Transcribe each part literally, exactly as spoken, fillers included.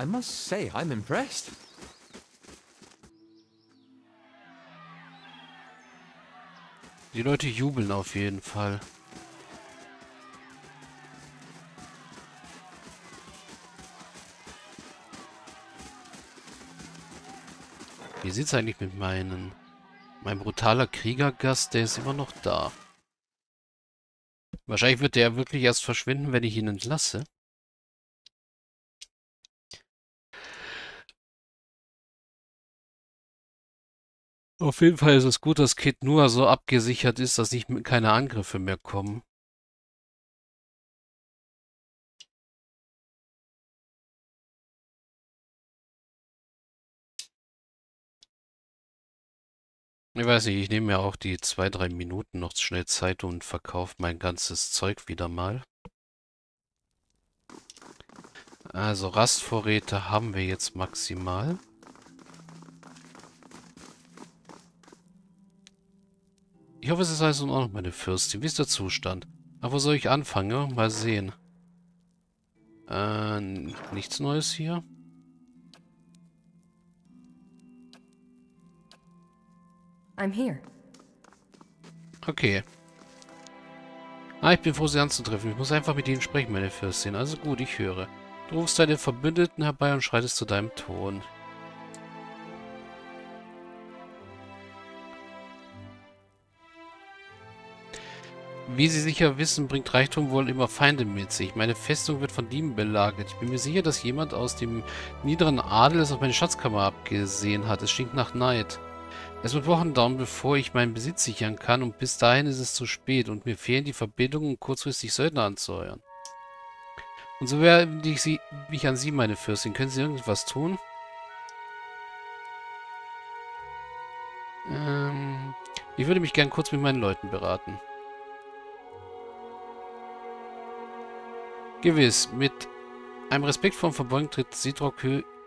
I must say, I'm impressed. Die Leute jubeln auf jeden Fall. Wie sieht's eigentlich mit meinen... Mein brutaler Kriegergast, der ist immer noch da. Wahrscheinlich wird der wirklich erst verschwinden, wenn ich ihn entlasse. Auf jeden Fall ist es gut, dass Caed Nua so abgesichert ist, dass nicht keine Angriffe mehr kommen. Ich weiß nicht, ich nehme ja auch die zwei, drei Minuten noch schnell Zeit und verkaufe mein ganzes Zeug wieder mal. Also Rastvorräte haben wir jetzt maximal. Ich hoffe, es ist alles in Ordnung, meine Fürstin. Wie ist der Zustand? Aber wo soll ich anfangen? Mal sehen. Äh, nichts Neues hier. I'm here. Okay. Ah, ich bin froh, sie anzutreffen. Ich muss einfach mit ihnen sprechen, meine Fürstin. Also gut, ich höre. Du rufst deine Verbündeten herbei und schreitest zu deinem Ton. Wie Sie sicher wissen, bringt Reichtum wohl immer Feinde mit sich. Meine Festung wird von Dieben belagert. Ich bin mir sicher, dass jemand aus dem niederen Adel es auf meine Schatzkammer abgesehen hat. Es stinkt nach Neid. Es wird Wochen dauern, bevor ich meinen Besitz sichern kann, und bis dahin ist es zu spät und mir fehlen die Verbindungen, um kurzfristig Söldner anzuheuern. Und so werde ich sie, mich an Sie, meine Fürstin. Können Sie irgendwas tun? Ähm, ich würde mich gern kurz mit meinen Leuten beraten. Gewiss, mit einem respektvollen Verbeugen tritt Sidrock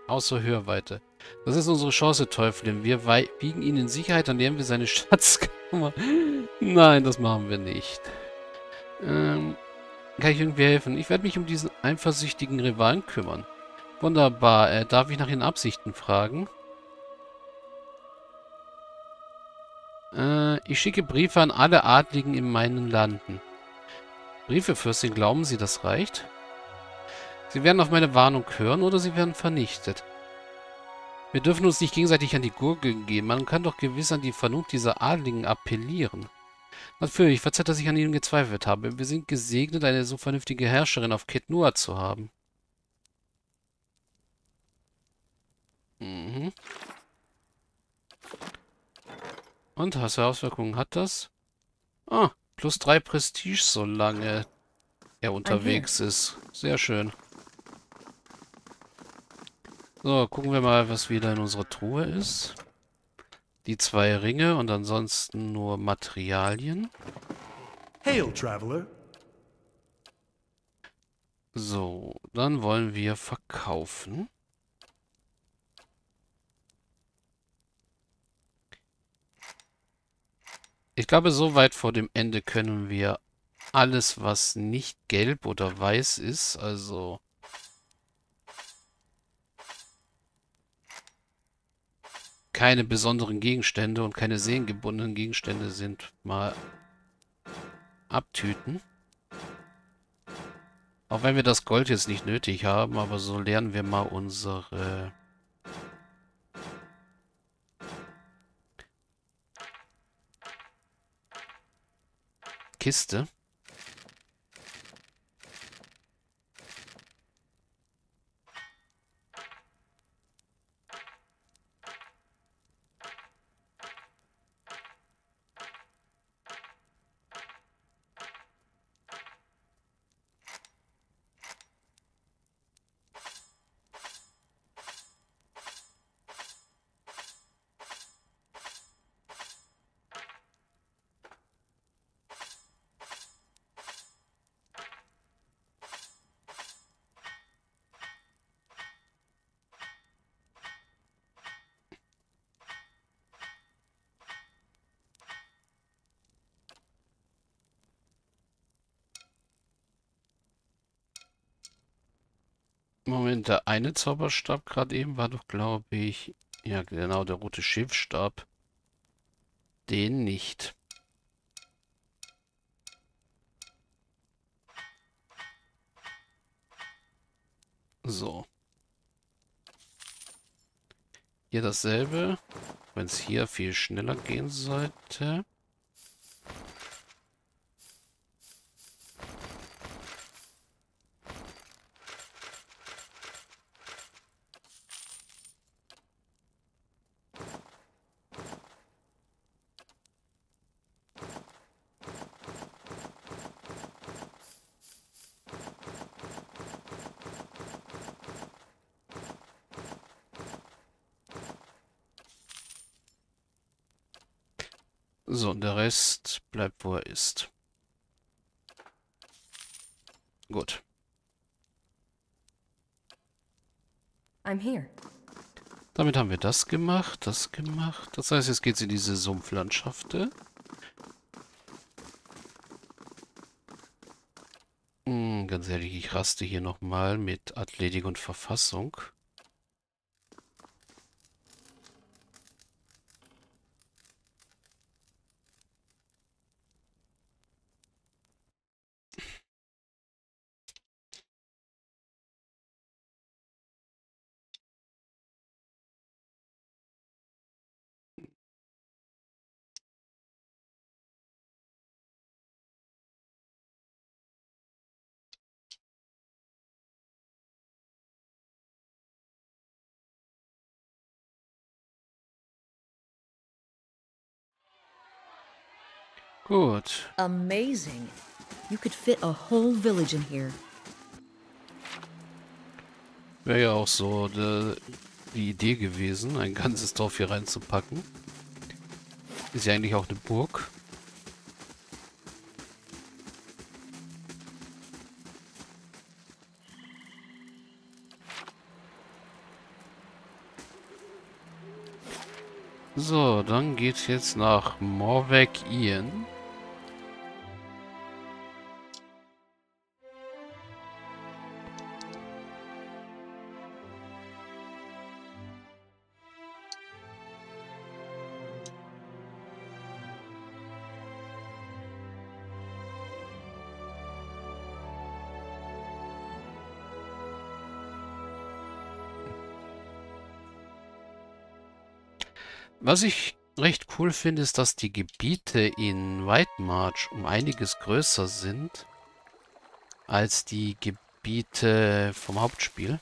außer Hörweite. Das ist unsere Chance, Teufelin. Wir wiegen ihn in Sicherheit, dann nehmen wir seine Schatzkammer. Nein, das machen wir nicht. Ähm, kann ich irgendwie helfen? Ich werde mich um diesen eifersüchtigen Rivalen kümmern. Wunderbar. Äh, darf ich nach Ihren Absichten fragen? Äh, ich schicke Briefe an alle Adligen in meinen Landen. Briefe, Fürstin, glauben Sie, das reicht? Sie werden auf meine Warnung hören oder Sie werden vernichtet. Wir dürfen uns nicht gegenseitig an die Gurgel geben. Man kann doch gewiss an die Vernunft dieser Adligen appellieren. Natürlich, verzeiht, dass ich an Ihnen gezweifelt habe. Wir sind gesegnet, eine so vernünftige Herrscherin auf Caed Nua zu haben. Mhm. Und, was für Auswirkungen hat das? Ah, plus drei Prestige, solange er unterwegs ist. Sehr schön. So, gucken wir mal, was wieder in unserer Truhe ist. Die zwei Ringe und ansonsten nur Materialien. Hail, Traveler. So, dann wollen wir verkaufen. Ich glaube, soweit vor dem Ende können wir alles, was nicht gelb oder weiß ist, also... keine besonderen Gegenstände und keine seelengebundenen Gegenstände sind, mal abtüten. Auch wenn wir das Gold jetzt nicht nötig haben, aber so lernen wir mal unsere Kiste. Moment, der eine Zauberstab gerade eben war doch, glaube ich... Ja, genau, der rote Schiffstab. Den nicht. So. Hier dasselbe. Wenn es hier viel schneller gehen sollte. So, und der Rest bleibt, wo er ist. Gut. I'm here. Damit haben wir das gemacht, das gemacht. Das heißt, jetzt geht's in diese Sumpflandschaft. Hm, ganz ehrlich, ich raste hier nochmal mit Athletik und Verfassung. Gut. Amazing. You could fit a whole village in here. Wäre ja auch so de, die Idee gewesen, ein ganzes Dorf hier reinzupacken. Ist ja eigentlich auch eine Burg. So, dann geht's jetzt nach Morwekien. Was ich recht cool finde, ist, dass die Gebiete in White March um einiges größer sind als die Gebiete vom Hauptspiel.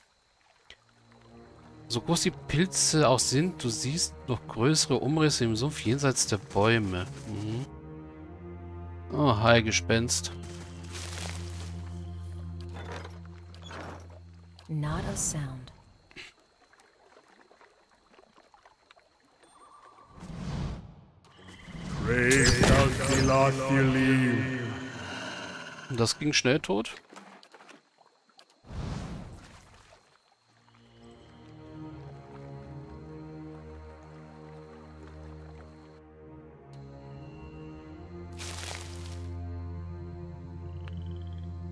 So groß die Pilze auch sind, du siehst noch größere Umrisse im Sumpf jenseits der Bäume. Mhm. Oh, hi, Gespenst. Not a sound. Das ging schnell tot.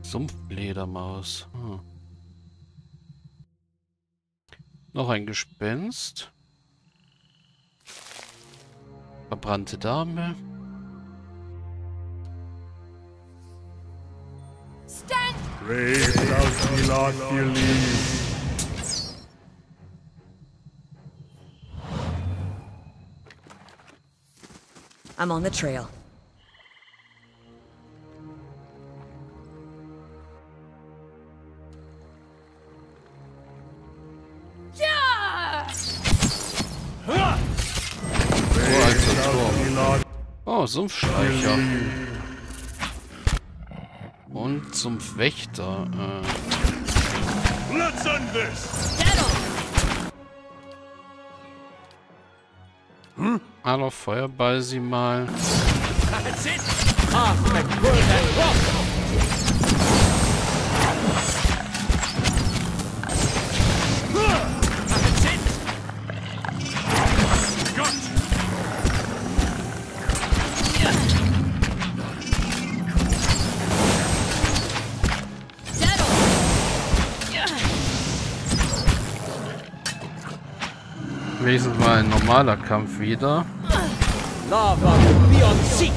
Sumpfledermaus. Hm. Noch ein Gespenst. Verbrannte Dame. I'm on the trail. Oh, Sumpfschleicher. Und Sumpfwächter. Äh. Hm? Hallo, Feuerball sie mal. wenigstens mal ein normaler Kampf wieder. Lava, beyond seek.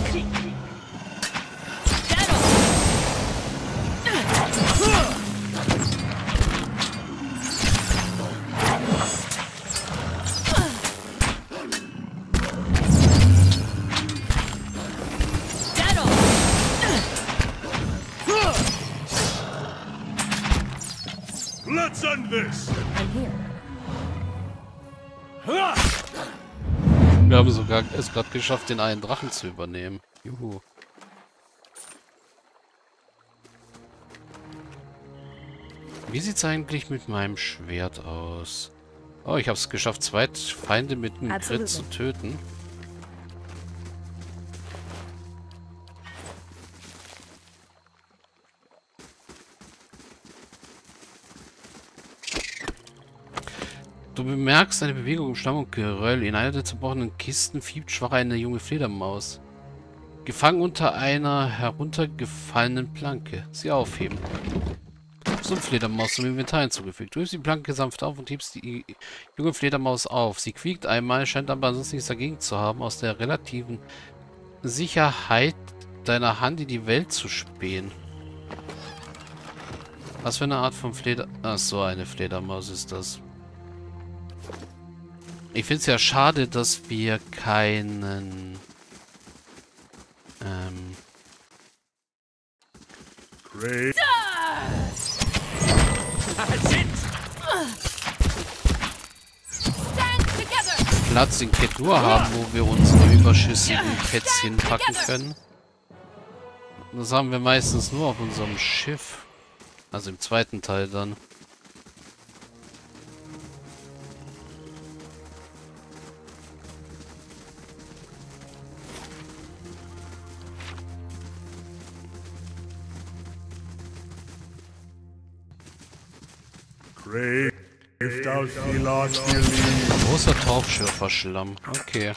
Let's end this. Wir haben sogar es gerade geschafft, den einen Drachen zu übernehmen. Juhu. Wie sieht's eigentlich mit meinem Schwert aus? Oh, ich habe es geschafft, zwei Feinde mit einem Crit zu töten. Du bemerkst eine Bewegung im Schlamm und Geröll. In einer der zerbrochenen Kisten fiebt schwach eine junge Fledermaus. Gefangen unter einer heruntergefallenen Planke. Sie aufheben. So eine Fledermaus zum Inventar hinzugefügt. Du hebst die Planke sanft auf und hebst die junge Fledermaus auf. Sie quiekt einmal, scheint aber ansonsten nichts dagegen zu haben, aus der relativen Sicherheit deiner Hand in die Welt zu spähen. Was für eine Art von Fleder... Ach so, eine Fledermaus ist das. Ich finde es ja schade, dass wir keinen ähm Platz in Caed Nua haben, wo wir unsere überschüssigen Kätzchen packen können. Das haben wir meistens nur auf unserem Schiff. Also im zweiten Teil dann. Großer Tauchschürferschlamm. Okay.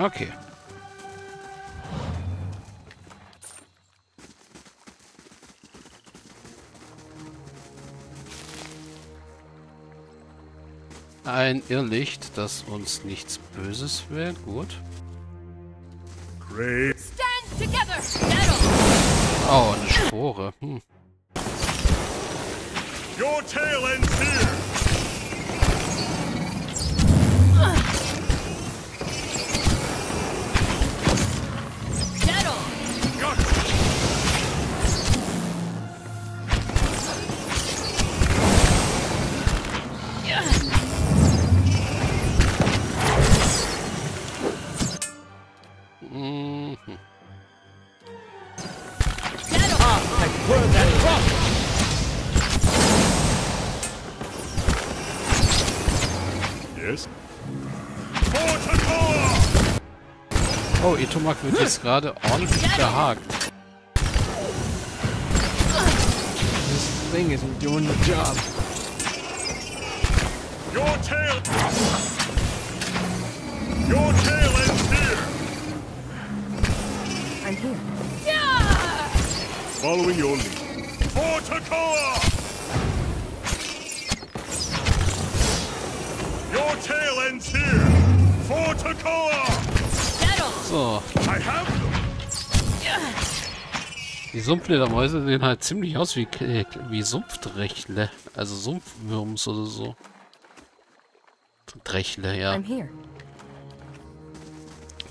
Okay. Ein Irrlicht, das uns nichts Böses will. Gut. Oh, eine Spore. Hm. Your tail ends here. Oh, Etomak wird jetzt gerade ordentlich gehakt. This thing isn't doing the job. Your tail. Your tail is here. I'm here. Yeah! Following your lead. For Takoa! Your tail ends here. For Takoa! So. Die Sumpfledermäuse sehen halt ziemlich aus wie, wie Sumpfdrechle. Also Sumpfwürms oder so. Drechle, ja.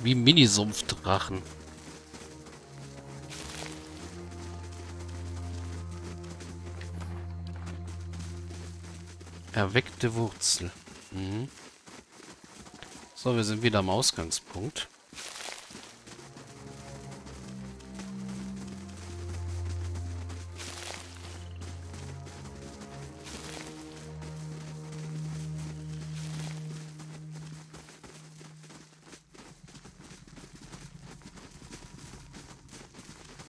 Wie Mini-Sumpfdrachen. Erweckte Wurzel. Mhm. So, wir sind wieder am Ausgangspunkt.